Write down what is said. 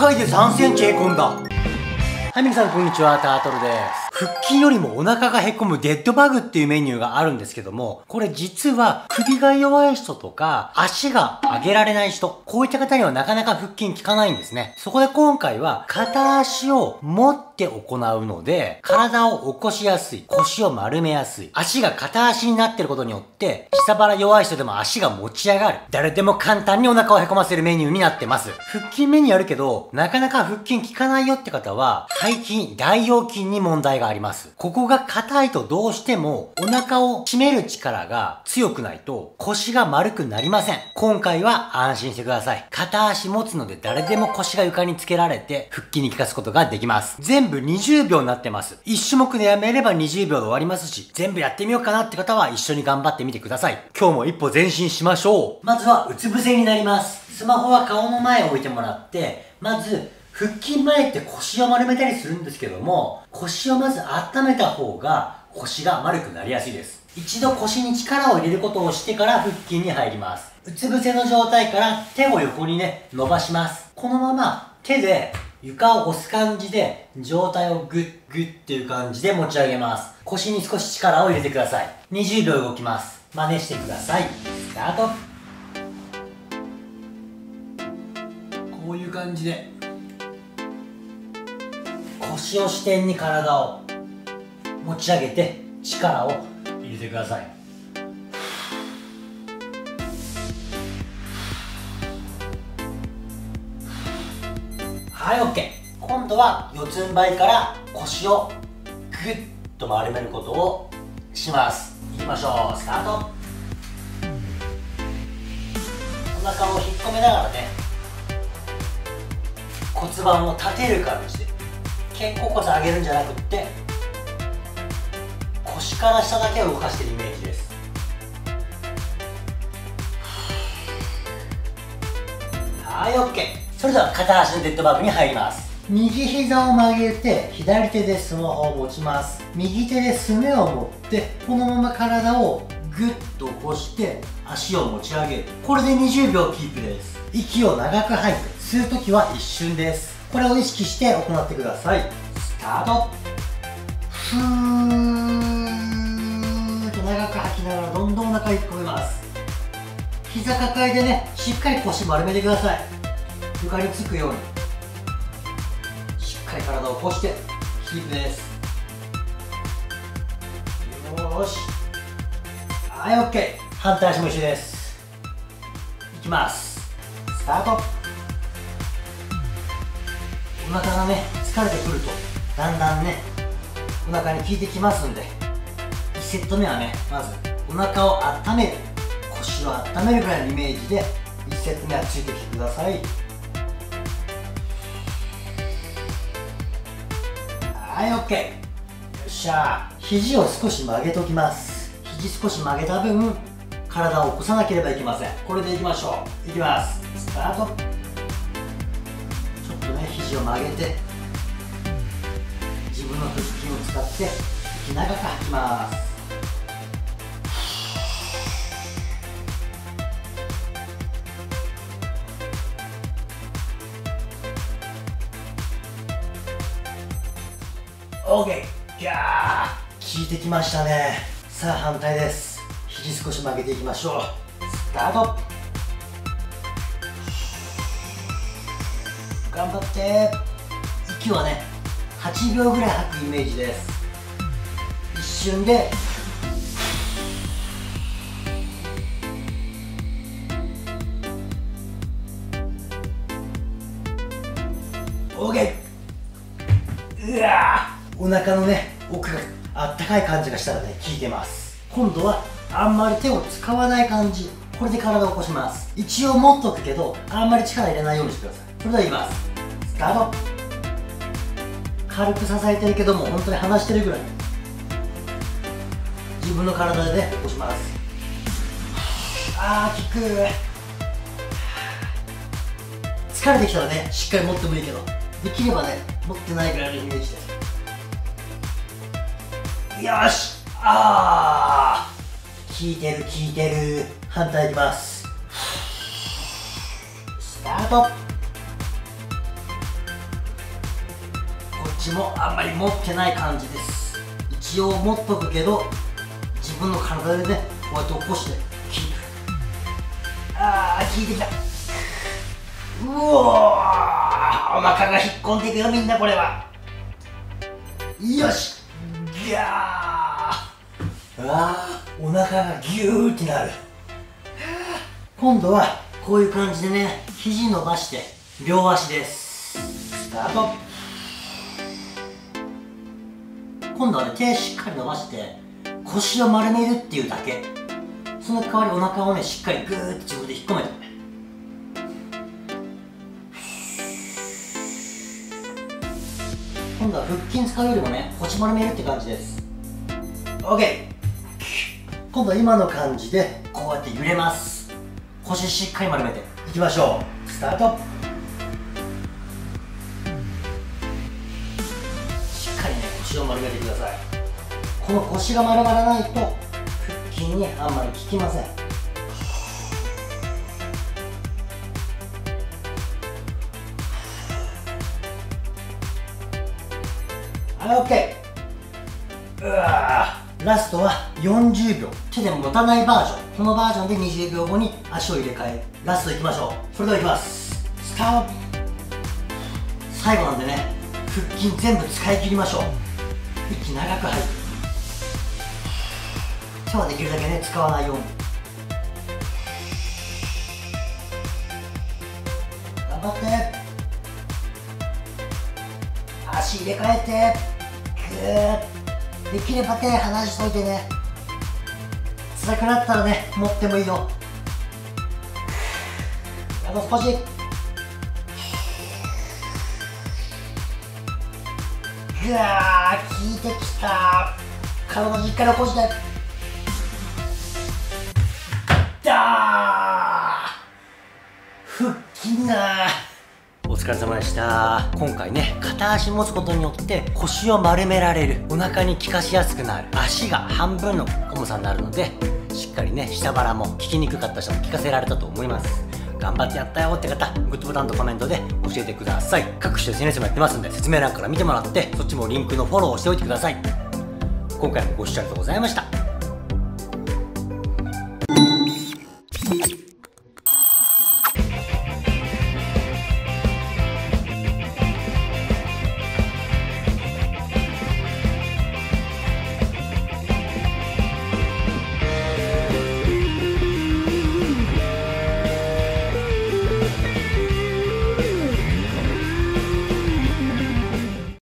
回で3センチへこんだ。はい、皆さんこんにちは、タートルです。腹筋よりもお腹がへこむデッドバグっていうメニューがあるんですけども、これ実は首が弱い人とか足が上げられない人、こういった方にはなかなか腹筋効かないんですね。そこで今回は片足を持って行うので、体を起こしやすい、腰を丸めやすい、足が片足になってることによって、下腹弱い人でも足が持ち上がる、誰でも簡単にお腹をへこませるメニューになってます。腹筋メニューあるけど、なかなか腹筋効かないよって方は、背筋、大腰筋に問題があります。ここが硬いとどうしてもお腹を締める力が強くないと腰が丸くなりません。今回は安心してください。片足持つので誰でも腰が床につけられて腹筋に効かすことができます。全部20秒になってます。1種目でやめれば20秒で終わりますし、全部やってみようかなって方は一緒に頑張ってみてください。今日も一歩前進しましょう。まずはうつ伏せになります。スマホは顔の前に置いてもらって、まず腹筋前って腰を丸めたりするんですけども、腰をまず温めた方が腰が丸くなりやすいです。一度腰に力を入れることをしてから腹筋に入ります。うつ伏せの状態から手を横にね、伸ばします。このまま手で床を押す感じで上体をグッグッっていう感じで持ち上げます。腰に少し力を入れてください。20秒動きます。真似してください。スタート。こういう感じで。腰を支点に体を持ち上げて力を入れてください。はい、OK。今度は四つん這いから腰をグッと丸めることをします。いきましょう。スタート。お腹を引っ込めながらね、骨盤を立てる感じで。肩甲骨上げるんじゃなくって腰から下だけを動かしてるイメージです。はい、 OK。 それでは片足のデッドバグに入ります。右膝を曲げて左手でスマホを持ちます。右手ですねを持ってこのまま体をグッと起こして足を持ち上げる。これで20秒キープです。息を長く吐いて吸うときは一瞬です。これを意識して行ってください。スタート。ふーっと長く吐きながらどんどんお腹引っ込めます。膝抱えてね、しっかり腰丸めてください。床につくようにしっかり体を起こしてキープです。よし。はい、 OK。 反対足も一緒です。いきます。スタート。お腹がね、疲れてくるとだんだんね、お腹に効いてきますんで、1セット目はね、まずお腹を温める、腰を温めるぐらいのイメージで1セット目はついてきてください。はい、 OK。 よっしゃー。肘を少し曲げときます。肘少し曲げた分体を起こさなければいけません。これでいきましょう。いきます。スタート。肘を曲げて自分の腹筋を使って息長く吐きます。オーケー。いやー、効いてきましたね。さあ反対です。肘少し曲げていきましょう。スタート。頑張って。息はね、8秒ぐらい吐くイメージです。一瞬で。OK。 うわー、お腹のね、奥があったかい感じがしたらね、効いてます。今度はあんまり手を使わない感じ。これで体を起こします。一応持っとくけどあんまり力入れないようにしてください。それではいきます。スタート。軽く支えてるけども本当に離してるぐらい自分の体で、ね、起こします。あー、効く。疲れてきたらね、しっかり持ってもいいけどできればね、持ってないぐらいのイメージで。よし。あー、効いてる、効いてる。反対いきます。スタート。っちもあんまり持ってない感じです。一応持っとくけど自分の体でね、こうやって起こしてキープ。ああ効いてきた。うおー、お腹が引っ込んでいくよみんな。これはよし、ギャー。お腹がギューってなる。今度はこういう感じでね、肘伸ばして両足です。スタート。今度はね、手しっかり伸ばして腰を丸めるっていうだけ。その代わりお腹をね、しっかりグーって自分で引っ込めて、今度は腹筋使うよりもね、腰丸めるって感じです。 OK。 今度は今の感じでこうやって揺れます。腰しっかり丸めていきましょう。スタート。しっかりね、腰を丸めてください。この腰が丸まらないと腹筋にあんまり効きません。はい、OK。 うわー、ラストは40秒、手で持たないバージョン。このバージョンで20秒後に足を入れ替え、ラストいきましょう。それではいきます。スタート。最後なんでね、腹筋全部使い切りましょう。息長く吐いて、手はできるだけね、使わないように頑張って。足入れ替えて、グー。できれば手離しといてね。辛くなったらね、持ってもいいよ。あと少し。ぐわー、効いてきた。体しっかり起こして。だー、腹筋だー。お疲れ様でした。今回ね、片足持つことによって腰を丸められる、お腹に効かしやすくなる、足が半分の重さになるので、しっかりね、下腹も効きにくかった人も効かせられたと思います。頑張ってやったよって方、グッドボタンとコメントで教えてください。各種 SNS もやってますんで、説明欄から見てもらって、そっちもリンクのフォローをしておいてください。今回もご視聴ありがとうございました。